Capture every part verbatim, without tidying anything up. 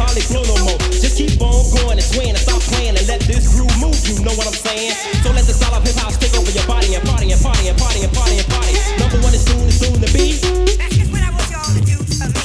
alcoholic flow no more. Just keep on going and swaying and stop playing and let this groove move, you know what I'm saying? So let the style of hip hop take over your body and party and party and party and party and party. Number one is soon, is soon to be. That's just what I want y'all to do for me.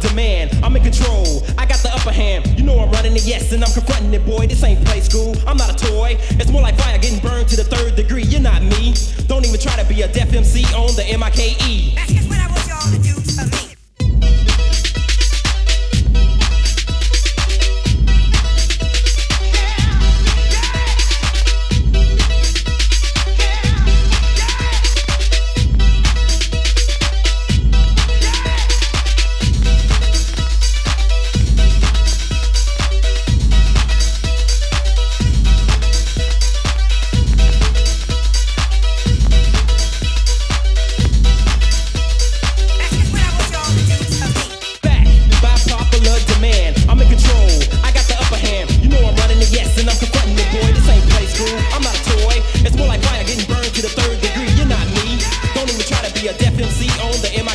Demand. I'm in control, I got the upper hand. You know I'm running it, yes, and I'm confronting it, boy. This ain't play school, I'm not a toy. It's more like fire getting burned to the third degree. You're not me, don't even try to be a deaf M C on the M I K E. That's just what I want y'all to do for me. It's more like fire getting burned to the third degree. You're not me. Don't even try to be a deaf M C on the M.